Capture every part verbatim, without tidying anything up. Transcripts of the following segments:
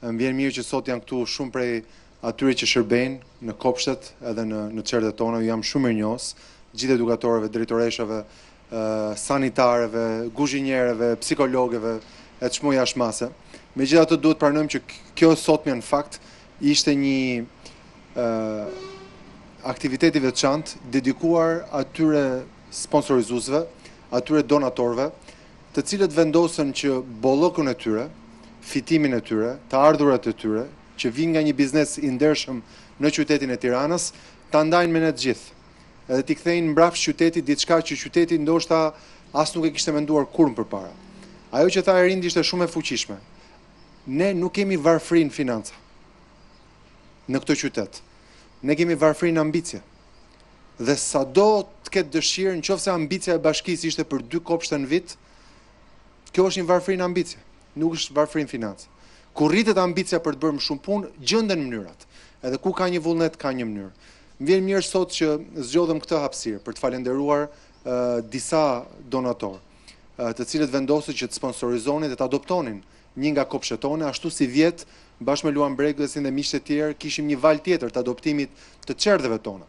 Më vjen mirë që sot janë këtu shumë prej atyre që shërbejnë në kopshtet edhe në në çerdhet tona. Jam shumë i njohës gjithë edukatorëve, drejtoreshave, sanitarëve, kuzhinierëve, psikologëve e çmoj jashmase. Megjithatë duhet pranojmë që kjo sotmja në fakt ishte një aktivitet i veçantë dedikuar atyre sponsorizuesve, atyre donatorëve, të cilët vendosen që bollokun e tyre, fitimin e tyre, të ardhurat e tyre, që vijnë nga një biznes i ndershëm në qytetin e Tiranës, ta ndajnë me ne të gjithë. Edhe t'i kthejnë mbrapsht qytetit diçka që qyteti ndoshta as nuk e kishte menduar kurrë përpara. Ajo që tha Erindi ishte shumë e fuqishme. Ne nuk kemi varfëri në financa në këtë qytet. Ne kemi varfëri në ambicie. Dhe sado të ketë dëshirë, nëse ambicia e bashkisë ishte për dy kopshte në vit, kjo është një varfëri në ambicie. Nuk është varfëri në financë. Kur rritet ambicia për të bërë më shumë punë, gjenden mënyrat. Edhe ku ka një vullnet, ka një mënyrë. Më vjen mirë sot që zgjodhëm këtë hapësirë për të falendëruar uh, disa donatorë, uh, të cilët vendosën që të sponsorizonin dhe të adoptonin një nga kopshtet tona, ashtu si vjet bashkë me Luan Bregdesin dhe miqtë e tjerë kishim një val tjetër të adoptimit të çerdhëve tona.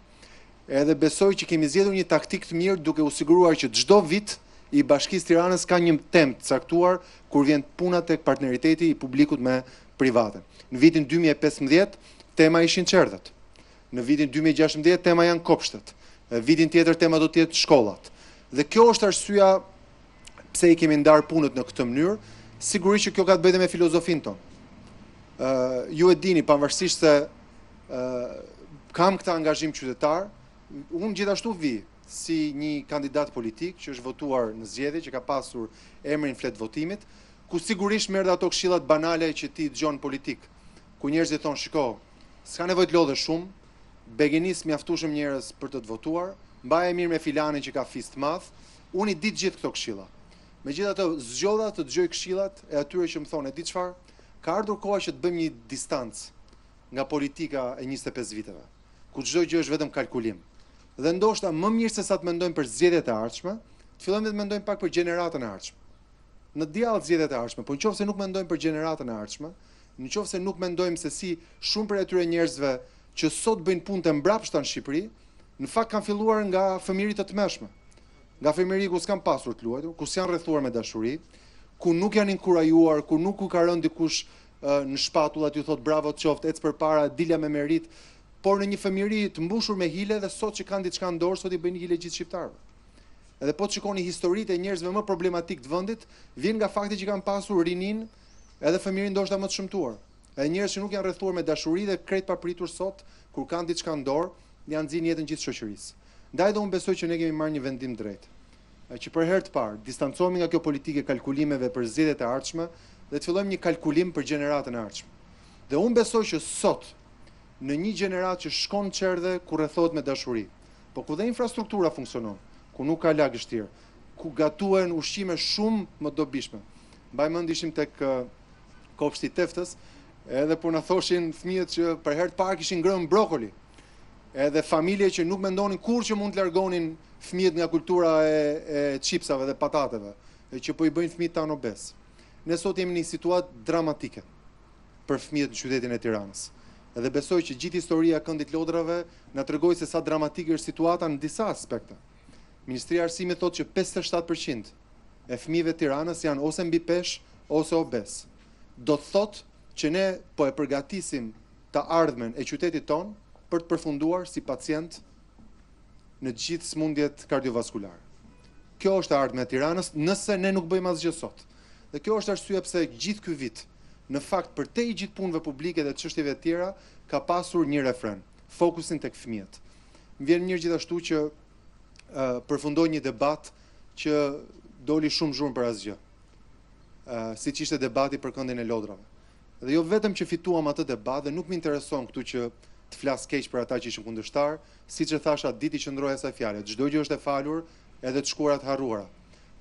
Edhe besoj që kemi zgjedhur një taktik të mirë duke u siguruar që çdo vit i Bashkisë Tiranës ka një temp të caktuar kur vjen puna tek partneriteti i publikut me privaten. Në vitin dy mijë e pesëmbëdhjetë tema ishin çerdhet. Në vitin dy mijë e gjashtëmbëdhjetë tema janë kopshtet. Në vitin tjetër tema do të jetë shkollat. Dhe kjo është arsyeja pse i kemi ndar punët në këtë mënyrë, sigurisht që kjo ka të bëjë me filozofinë tonë. Uh, ju e dini pavarësisht se uh, kam këtë angazhim qytetar, unë gjithashtu vi si një kandidat politik që është votuar në zgjedhje, që ka pasur emrin flet votimit, ku sigurisht merr ato këshillat banale që ti dëgjon politik, ku njerëzit thonë shiko, s'ka nevojë të lodhesh shumë, begenis mjaftueshëm njerëz për të të votuar, mbaje mirë me filanin që ka fis të madh, unë i di të gjithë këto këshilla. Megjithatë zgjodha të dëgjoj këshillat e atyre që më thonë, e di çfarë, ka ardhur koha që të bëjmë një distancë nga politika e njëzet e pesë viteve, ku çdo gjë është vetëm kalkulim. Dhe ndoshta më mirë se sa të mendojmë për zgjedhjet e ardhshme, të fillojmë të mendojmë pak për gjeneratën e ardhshme. Në diall zgjedhjet e ardhshme, po nëse nuk mendojmë për gjeneratën e ardhshme, nëse nuk mendojmë se si shumë prej atyre njerëzve që sot bëjnë punë të mbrapshta në Shqipëri, në fakt kanë filluar nga fëmijëri të tmeshme. Nga fëmijëri ku s'kan pasur të luajtur, ku s'janë rrethuar me dashuri, ku nuk janë inkurajuar, ku nuk u ka rënë dikush uh, në shpatulla t'ju thot bravo të qoftë, ecë përpara, dilja me merit, por në një fëmijëri të mbushur me hile dhe sot që kanë diçka në dorë, sot i bëjnë hile gjithë shqiptarëve. Edhe po të shikoni historitë e njerëzve më problematik të vendit, vjen nga fakti që kanë pasur rinin edhe fëmijëri ndoshta më të shëmtuar. Edhe njerëz që nuk janë rrethuar me dashuri dhe krejt papritur sot, kur kanë diçka në dorë, janë nxjinë jetën gjithë shoqërisë. Ndaj do unë besoj që ne kemi marrë një vendim drejt, që për herë të parë distancohemi nga kjo politike kalkulimeve për zgjedhjet e ardhshme dhe të fillojmë një kalkulim për gjeneratën e ardhshme. Dhe unë besoj që sot në një gjeneratë që shkon çerdhe ku rrethohet me dashuri, po ku dhe infrastruktura funksionon, ku nuk ka lagështirë, ku gatuhen ushqime shumë më dobishme. Mbaj mend ishim tek uh, kopshti i Teftës, edhe po na thoshin fëmijët që për herë të parë kishin ngrënë brokoli. Edhe familje që nuk mendonin kur që mund të largonin fëmijët nga kultura e chipsave dhe patateve, e që po i bëjnë fëmijët tan obez. Ne sot jemi në një situatë dramatike për fëmijët në qytetin e Tiranës. Edhe besoj që gjithë historia e Këndit Lodrave na tregoi se sa dramatike është situata në disa aspekte. Ministria e Arsimit thotë që pesëdhjetë e shtatë përqind e fëmijëve të Tiranës janë ose mbi peshë ose obez. Do të thotë që ne po e përgatisim të ardhmen e qytetit ton për të përfunduar si pacient në gjithë smundjet kardiovaskulare. Kjo është ardhmja e Tiranës nëse ne nuk bëjmë asgjë sot. Dhe kjo është arsyeja pse gjithë ky vit, në fakt përtej i gjithë punëve publike dhe çështjeve të tjera, ka pasur një refren, fokusin tek fëmijët. Më vjen mirë gjithashtu që uh, përfundoi një debat që doli shumë zhurmë për asgjë. Uh, siç ishte debati për Këndin e Lodrave. Dhe jo vetëm që fituam atë debat dhe nuk më intereson këtu që të flas keq për ata që ishin kundërshtar, siç e thash atë ditë që ndroja asaj fjalë. Çdo gjë është e falur, edhe të shkuara të harruara.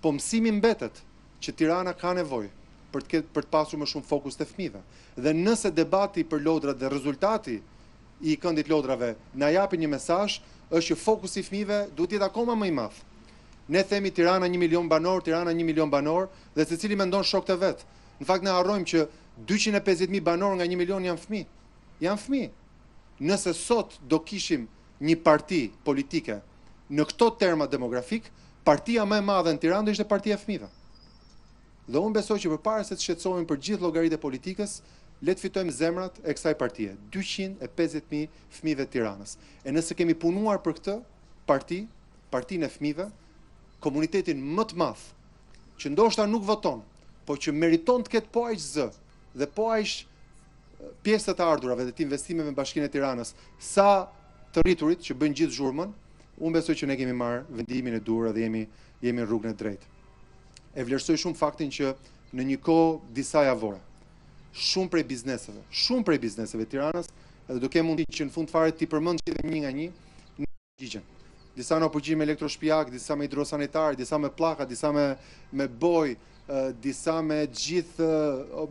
Po mësimi mbetet që Tirana ka nevojë për të për të pasur më shumë fokus te fëmijëve. Dhe nëse debati për lodrat dhe rezultati i Këndit Lodrave na japin një mesazh, është që fokusi i fëmijëve duhet të jetë akoma më i madh. Ne themi Tirana një milion banor, Tirana një milion banor, dhe secili mendon shokët e vet. Në fakt ne harrojmë që dyqind e pesëdhjetë mijë banor nga një milion janë fëmijë. Janë fëmijë. Nëse sot do kishim një parti politike në këto terma demografik, partia më e madhe në Tiranë ishte partia e fëmijëve. Dhe unë besoj që përpara se të shqetësohemi për gjithë llogaritë e politikës, le të fitojmë zemrat e kësaj partie, dyqind e pesëdhjetë mijë fëmijëve të Tiranës. E nëse kemi punuar për këtë parti, partinë e fëmijëve, komunitetin më të madh, që ndoshta nuk voton, po që meriton të ketë po aq zë dhe po aq pjesë të ardhurave dhe të investimeve në Bashkinë e Tiranës, sa të rriturit që bëjnë gjithë zhurmën, unë besoj që ne kemi marrë vendimin e duhur dhe jemi jemi në rrugën e drejtë. E vlerësoj shumë faktin që në një kohë disa javore, shumë prej bizneseve, shumë prej bizneseve Tiranës, edhe do kem mundin që në fund fare ti përmend që një nga një në përgjigjen. Disa në përgjigje me elektroshpijak, disa me hidrosanitar, disa me pllaka, disa me me boj, disa me gjithë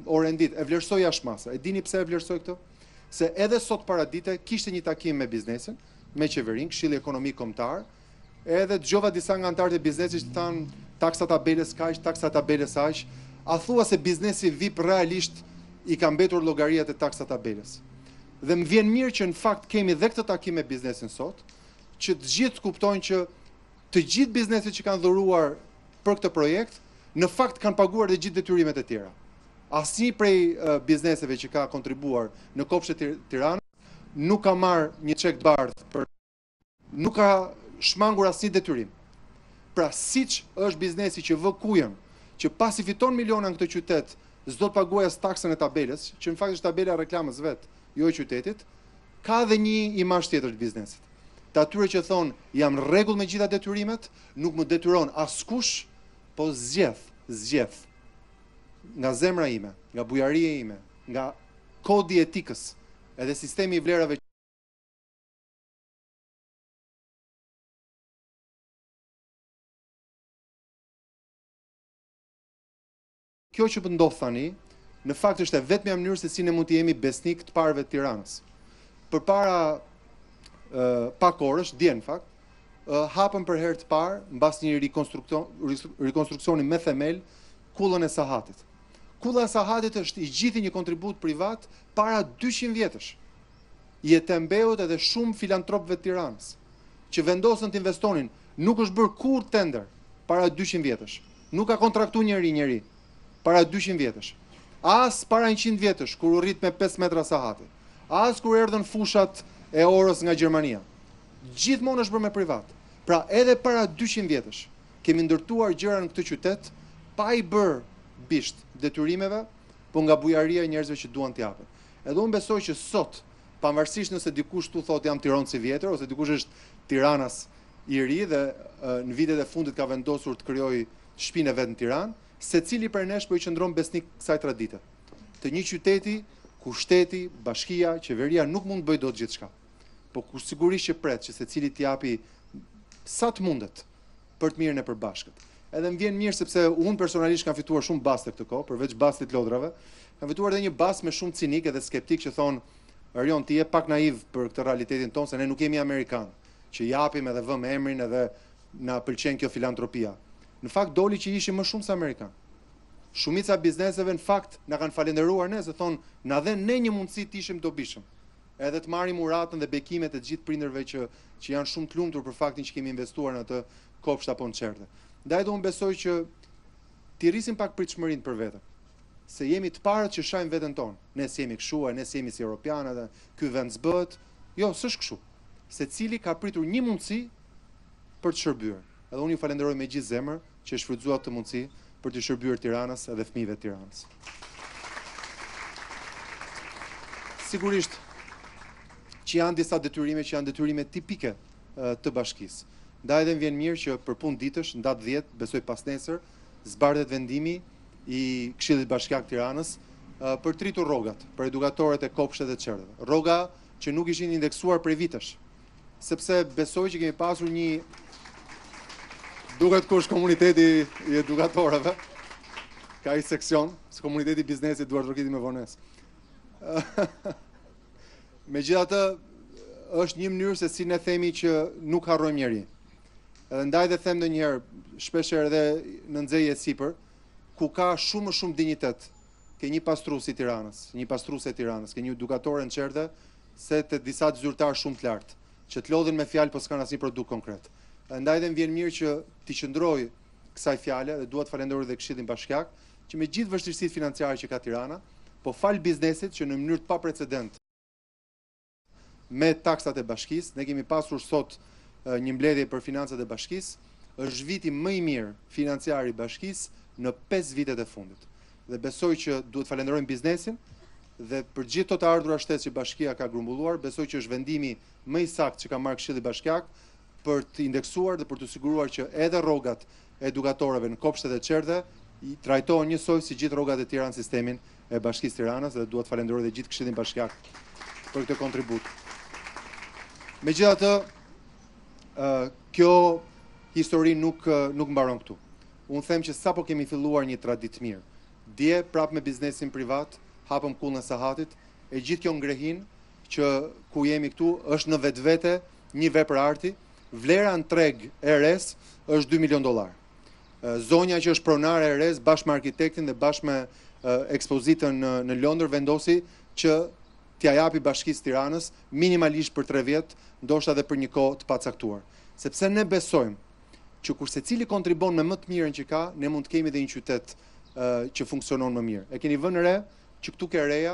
orendit. E vlerësoj jashmasa. E dini pse e vlerësoj këtë? Se edhe sot paradite kishte një takim me biznesin, me qeverinë, Këshilli Ekonomik Kombëtar, edhe dëgjova disa nga antarët e biznesit që than taksa tabeles kaq, taksa tabeles aq, a thua se biznesi V I P realisht i ka mbetur llogariat e taksa tabeles. Dhe më vjen mirë që në fakt kemi dhe këtë takim me biznesin sot, që të gjithë kuptojnë që të gjithë bizneset që kanë dhuruar për këtë projekt, në fakt kanë paguar dhe gjithë detyrimet e tjera. Asnjë prej uh, bizneseve që ka kontribuar në kopshtet e Tiranës nuk ka marrë një çek të bardh për nuk ka shmangur asnjë detyrim. Pra siç është biznesi që vë kujën, që pasi fiton miliona në këtë qytet, s'do të paguajë as taksën e tabeles, që në fakt është tabela e reklamës vet, jo e qytetit, ka edhe një imazh tjetër të biznesit. Të atyre që thon, jam rregull me gjitha detyrimet, nuk më detyron askush, po zgjedh, zgjedh. Nga zemra ime, nga bujaria ime, nga kodi etikës, edhe sistemi i vlerave kjo që po ndodh tani, në fakt është e vetmja mënyrë se si ne mund të jemi besnik të parëve të Tiranës. Përpara uh, pak orësh, dje në fakt, uh, hapën për herë të parë mbas një rikonstruksioni me themel kullën e Sahatit. Kulla e Sahatit është i gjithi një kontribut privat para dyqind vjetësh. I e tembeut edhe shumë filantropëve të Tiranës, që vendosën të investonin, nuk është bërë kur tender para dyqind vjetësh. Nuk ka kontraktu njëri njëri para dyqind vjetësh. As para njëqind vjetësh, kur u rrit me pesë metra Sahati, as kur erdhën fushat e orës nga Gjermania. Gjithmonë është bërë me privat. Pra edhe para dyqind vjetësh kemi ndërtuar gjëra në këtë qytet pa i bërë bisht detyrimeve, po nga bujaria e njerëzve që duan t'i japin. Edhe unë besoj që sot, pavarësisht nëse dikush tu thotë jam Tiranë si vjetër, ose dikush është Tiranas i ri dhe në vitet e fundit ka vendosur të krijojë shtëpinë e vet në Tiranë, secili prej nesh po i qëndron besnik kësaj tradite. Të një qyteti ku shteti, bashkia, qeveria nuk mund të bëjë dot gjithçka. Po ku sigurisht që pret që secili t'i japi sa të mundet për të mirën e përbashkët. Edhe më vjen mirë sepse unë personalisht kam fituar shumë baste këtë kohë, përveç bastit lodrave, kam fituar edhe një bas me shumë cinik edhe skeptik që thonë, Rion, ti je pak naiv për këtë realitetin tonë, se ne nuk jemi Amerikanë, që japim edhe vëmë emrin edhe na pëlqen kjo filantropia. Në fakt doli që ishim më shumë se Amerikanë. Shumica bizneseve në fakt na kanë falenderuar ne, se thonë, na dhe ne një mundësi të ishim dobishëm. Edhe të marrim uratën dhe bekimet e gjithë prindërve që që janë shumë të lumtur për faktin që kemi investuar në atë kopsht apo konçerte. Ndaj do unë besoj që ti rrisim pak pritshmërinë për veten, se jemi të parët që shajmë veten tonë. Ne si jemi këshua, ne si jemi si europianë, dhe ky vend s'bëhet. Jo, s'është kështu. Secili ka pritur një mundësi për të shërbyer. Edhe unë ju falenderoj me gjithë zemër që e shfrytëzuat këtë mundësi për të shërbyer Tiranës edhe fëmijëve të Tiranës. Sigurisht që janë disa detyrime që janë detyrime tipike të bashkisë. Ndaj edhe më vjen mirë që për punë ditësh, në datë dhjetë, besoj pas nesër, zbardhet vendimi i Këshillit Bashkiak të Tiranës për tritur rrogat, për edukatorët e kopshtet dhe çerdheve. Rroga që nuk ishin indeksuar prej vitesh, sepse besoj që kemi pasur një duket kush komuniteti i edukatorëve, ka i seksion, së komuniteti biznesit duart rrokiti me vonesë. Megjithatë, është një mënyrë se si ne themi që nuk harrojmë njerëj. Edhe ndaj dhe them ndonjëherë, shpesh edhe në nxehje sipër, ku ka shumë më shumë dinjitet ke një pastrues i Tiranës, një pastruese e Tiranës, ke një edukatore në çerdhe se te disa zyrtar shumë të lartë, që të lodhin me fjalë po s'kan asnjë produkt konkret. Andaj dhe më vjen mirë që ti qëndroj kësaj fjale dhe dua të falenderoj dhe Këshillin Bashkiak që me gjithë vështirësitë financiare që ka Tirana, po fal biznesit që në mënyrë të paprecedent me taksat e bashkisë, ne kemi pasur sot një mbledhje për financat e bashkisë, është viti më i mirë financiar i bashkisë në pesë vitet e fundit. Dhe besoj që duhet falenderojmë biznesin dhe për gjithë të ardhurat shtetit që bashkia ka grumbulluar, besoj që është vendimi më i saktë që ka marrë Këshilli Bashkiak për të indeksuar dhe për të siguruar që edhe rrogat e edukatorëve në kopshtet e çerdhe i trajtohen njësoj si gjithë rrogat e tjera në sistemin e Bashkisë Tiranës dhe duhet falenderoj dhe gjithë Këshillin Bashkiak për këtë kontribut. Megjithatë, kjo histori nuk nuk mbaron këtu. Unë them që sapo kemi filluar një traditë mirë. Dje prap me biznesin privat, hapëm kullën e sahatit, e gjithë kjo ngrehin që ku jemi këtu është në vetvete një vepër arti. Vlera në treg e Erres është dy milion dollar. Zonja që është pronare e Erres bashkë me arkitektin dhe bashkë me ekspozitën në, në Londër vendosi që t'ia japi Bashkisë Tiranës minimalisht për tre vjet, ndoshta edhe për një kohë të pacaktuar. Sepse ne besojmë që kur secili kontribon me më të mirën që ka, ne mund të kemi edhe një qytet uh, që funksionon më mirë. E keni vënë re që këtu ke reja,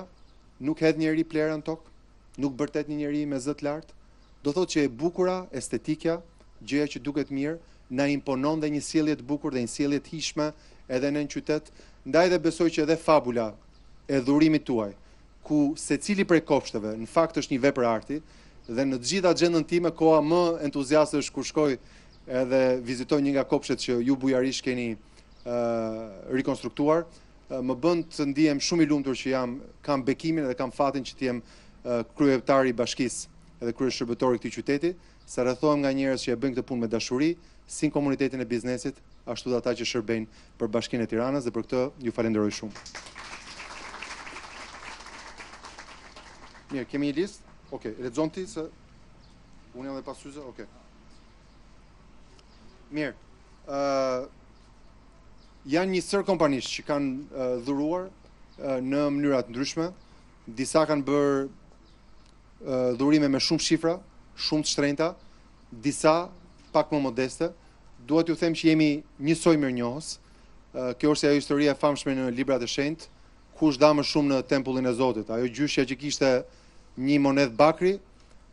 nuk hedh njeri plera në tokë, nuk bërtet një njeri me zë të lartë. Do thotë që e bukura, estetikja, gjëja që duket mirë, na imponon dhe një sjellje të bukur dhe një sjellje të hijshme edhe në një qytet. Ndaj dhe besoj që edhe fabula e dhurimit tuaj, ku secili prej kopshteve në fakt është një vepër arti dhe në të gjitha gjendën time koha më entuziaste është kur shkoj edhe vizitoj një nga kopshtet që ju bujarisht keni uh, rikonstruktuar, uh, më bën të ndihem shumë i lumtur që jam, kam bekimin dhe kam fatin që të jem uh, kryetar i bashkisë edhe kryeshërbëtori i këtij qyteti, sa rrethohem nga njerëz që e bëjnë këtë punë me dashuri, si në komunitetin e biznesit, ashtu dhe ata që shërbejnë për Bashkinë e Tiranës dhe për këtë ju falenderoj shumë. Mirë, kemi një listë? Okej, okay, lexon ti se unë jam dhe pasyze, okej. Okay. Mirë. Uh, janë një sër kompanish që kanë uh, dhuruar uh, në mënyrat ndryshme, disa kanë bërë dhurime me shumë shifra, shumë të shtrenjta, disa pak më modeste. Duhet ju them që jemi njësoj mirënjohës. Kjo është ajo historia e famshme në librat e shenjtë, kush dha më shumë në tempullin e Zotit. Ajo gjyshja që kishte një monedh bakri,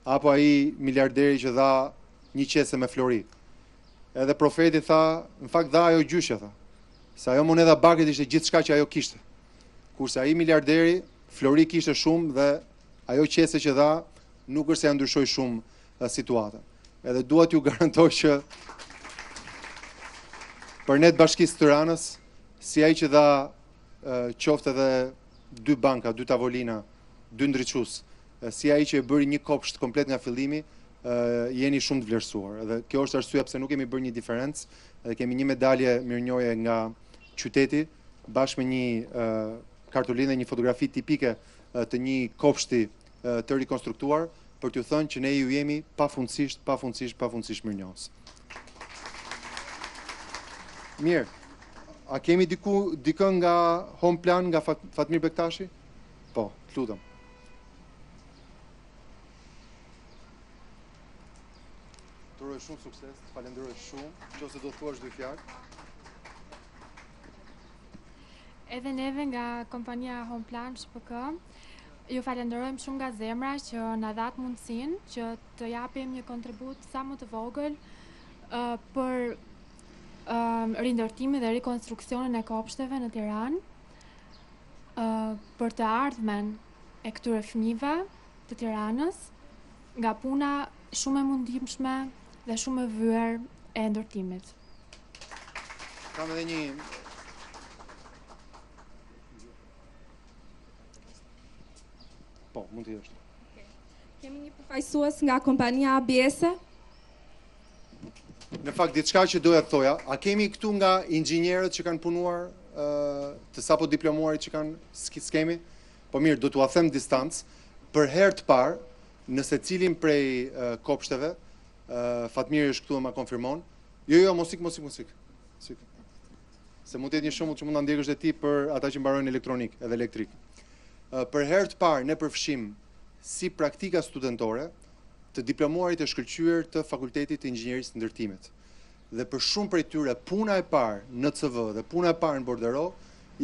apo ai miliarderi që dha një qese me flori. Edhe profeti tha, në fakt dha ajo gjyshja tha. Sa ajo monedha bakrit ishte gjithçka që ajo kishte. Kurse ai miliarderi flori kishte shumë dhe ajo qese që dha nuk është se ja ndryshoi shumë situatën. Edhe dua t'ju garantoj që për ne të Bashkisë Tiranës, si ai që dha qoftë edhe dy banka, dy tavolina, dy ndriçues, si ai që e bëri një kopsht komplet nga fillimi, jeni shumë të vlerësuar. Edhe kjo është arsyeja pse nuk kemi bërë një diferencë, edhe kemi një medalje mirënjohje nga qyteti bashkë me një kartolinë dhe një fotografi tipike të një kopshti të rikonstruktuar për t'ju thënë që ne ju jemi pafundësisht, pafundësisht, pafundësisht mirënjohës. Mirë, a kemi diku dikë nga home plan nga Fatmir Bektashi? Po, t'lutëm. Të uroj shumë sukses, të falenderoj shumë, nëse do të thuash dy fjalë. Edhe neve nga kompania Home Plan S P K, ju falenderojmë shumë nga zemra që na dhat mundësinë që të japim një kontribut sa më të vogël uh, për uh, rindërtimin dhe rekonstruksionin e kopshteve në Tiranë, uh, për të ardhmen e këtyre fëmijëve të Tiranës, nga puna shumë e mundimshme dhe shumë e vyer e ndërtimit. Kam edhe një Po, mund t'i është. Okay. Kemi një përfaqësues nga kompania A B S? Në fakt, diçka që doja të thoja, a kemi këtu nga inxhinierët që kanë punuar, uh, të sapo diplomuarit që kanë skemi? Po mirë, do t'ua them distancë. Për herë të parë, nëse cilin prej uh, kopshteve, uh, Fatmiri është këtu e ma konfirmon. Jo, jo, mosik, mosik, mosik. Sik. se mund të jetë një shembull që mund ta ndjekësh dhe ti për ata që mbarojnë elektronik edhe elektrik. Për herë të parë ne përfshim si praktika studentore të diplomuarit e shkëlqyer të Fakultetit të Inxhinierisë të Ndërtimit. Dhe për shumë prej tyre puna e parë në C V dhe puna e parë në bordero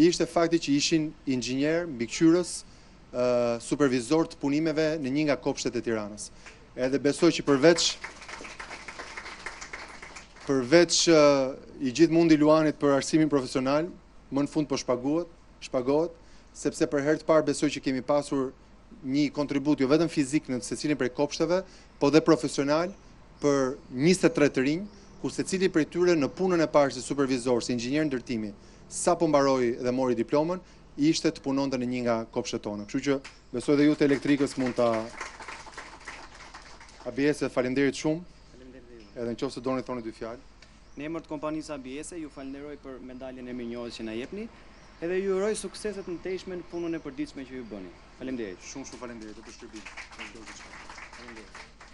ishte fakti që ishin inxhinier, mbikëqyrës, supervizor të punimeve në një nga kopshtet e Tiranës. Edhe besoj që përveç përveç i gjithmundi luanit për arsimin profesional, më në fund po shpagohet, shpagohet, sepse për herë të parë besoj që kemi pasur një kontribut jo vetëm fizik në secilin prej kopshteve, po dhe profesional për njëzet e tre të rinj, ku secili prej tyre në punën e parë si supervizor, si inxhinier ndërtimi, sapo mbaroi dhe mori diplomën, ishte të punonte në një nga kopshtet tona. Kështu që besoj dhe ju të elektrikës mund ta A B S, faleminderit shumë. Edhe nëse doni thoni dy fjalë. Në emër të kompanisë A B S, ju falenderoj për medaljen e mirënjohjes që na jepni, edhe ju uroj suksese të mëtejshme në punën e përditshme që ju bëni. Faleminderit. Shumë shumë faleminderit për shërbimin.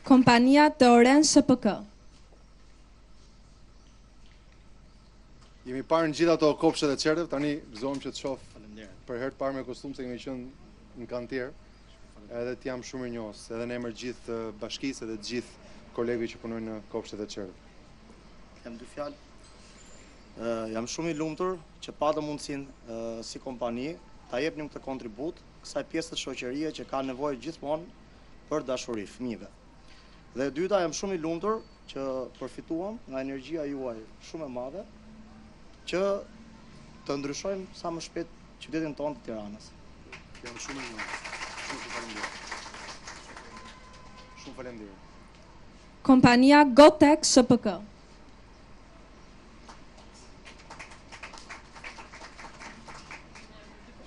Kompania Teoren S P K. Jemi parë në gjitha ato kopshtet e çerdhëve, tani gëzohem që të shoh. Faleminderit. Për herë të parë me kostum se kemi qenë në kantier. Edhe ti jam shumë i njohës, edhe në emër gjithë bashkisë edhe të gjithë kolegëve që punojnë në kopshtet e çerdhëve. Kam dy fjalë. Jam shumë i lumtur që patëm mundësinë si kompani ta japim këtë kontribut kësaj pjese të shoqërisë që ka nevojë gjithmonë për dashuri fëmijëve. Dhe e dyta, jam shumë i lumtur që përfituam nga energjia juaj shumë e madhe që të ndryshojmë sa më shpejt qytetin tonë të Tiranës. Jam shumë i lumtur. Shumë faleminderit. Shumë faleminderit. Kompania Gotek S P K.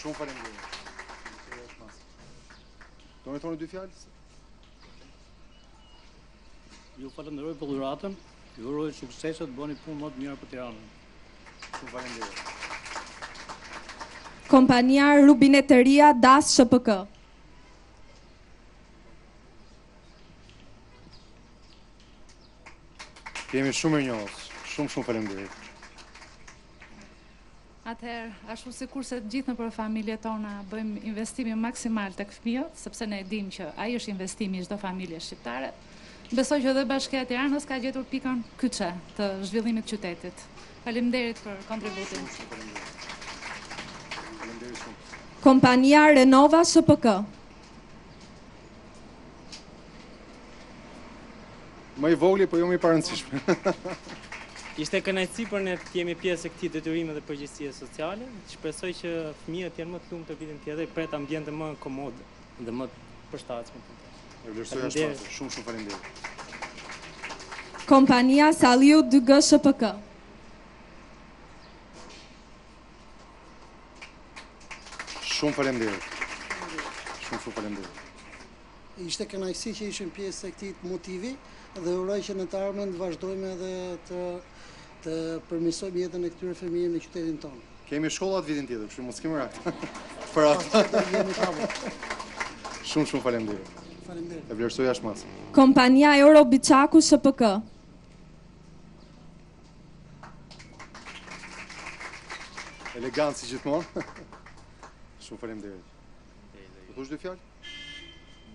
Shumë faleminderit. Do të thonë dy fjalë? Ju falenderoj për dhuratën, ju uroj suksese të bëni punë më të mirë për Tiranën. Ju falenderoj. Kompania Rubineteria D A S S P K. Jemi shumë i njohës, shumë shumë faleminderit. Atëherë, ashtu sikur se të gjithë në për familjet tona bëjmë investimin maksimal tek fëmijët, sepse ne e dimë që ai është investimi i çdo familje shqiptare. Besoj që edhe Bashkia e Tiranës ka gjetur pikën kyçe të zhvillimit të qytetit. Faleminderit për kontributin. Kompania Renova S P K. Më i vogli, po jo më i parancishme. Ishte kënaqësi për ne të jemi pjesë e këtij detyrimi dhe përgjegjësie sociale. Shpresoj që fëmijët janë më të lumtur vitin tjetër, pret ambiente më komod dhe më të përshtatshëm. E vlerësoj shumë, shumë faleminderit. Kompania Salliu D G S P K. Shumë faleminderit. Shumë shumë faleminderit. Ishte kënaqësi që ishim pjesë e këtij motivi dhe uroj që në të ardhmen të vazhdojmë edhe të të përmirësojmë jetën e këtyre fëmijëve në qytetin tonë. Kemi shkollat vitin tjetër, kështu mos kemi rak. Për atë. Shumë shumë faleminderit. E vlerësoj jashtë masë. Kompania Eurobiçaku S P K. Elegant si gjithmonë. Shumë faleminderit. Do të thosh dy fjalë?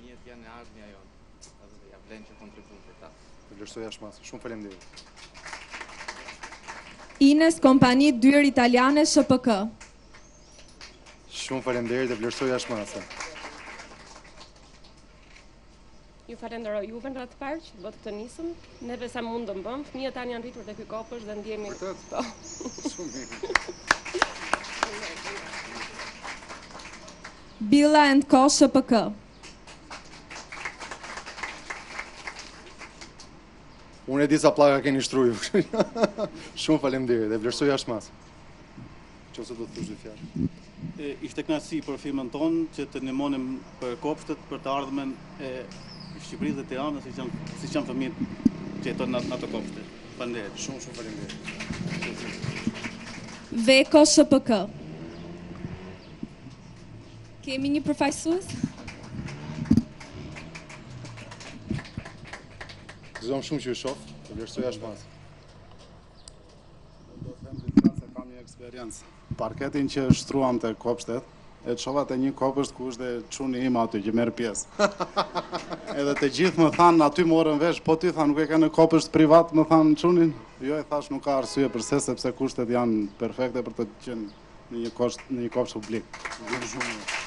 Mjet janë e ardhmja jonë. Edhe ja vlen që kontribuon për ta. E vlerësoj jashtë masë. Shumë faleminderit. Ines Kompani Dyer Italiane S P K. Shumë faleminderit, e vlerësoj jashtë masë. Ju falenderoj juve në ratë parë që bëtë këtë nisëm, neve sa mundëm bëmë, fëmijët tani janë rritur të ky kopësh dhe ndjemi... Billa and Co S P K. E Unë e di sa pllaka keni shtruar. Shumë faleminderit, e vlerësoj jashtëmas. Nëse do të thosh dy fjalë. Ishte kënaqësi për firmën tonë që të ndihmonim për kopshtet për të ardhmen e Shqipërisë dhe Tiranës, siç janë siç janë fëmijët që jetojnë në ato kopshte. Faleminderit, shumë shumë faleminderit. Veko S P K. Kemi një përfaqësues? Zom shumë që ju shoh, të vlerësoj ashpas. Do të them diçka se kam një eksperiencë. Parketin që shtruam te kopshtet, e çova te një kopësht ku është çuni im aty që merr pjesë. Edhe të gjithë më than aty morën vesh, po ti than nuk e ka në kopësht privat, më than çunin. Jo e thash nuk ka arsye përse sepse kushtet janë perfekte për të qenë në një kopsht në një kopsht publik. Gjithë shumë.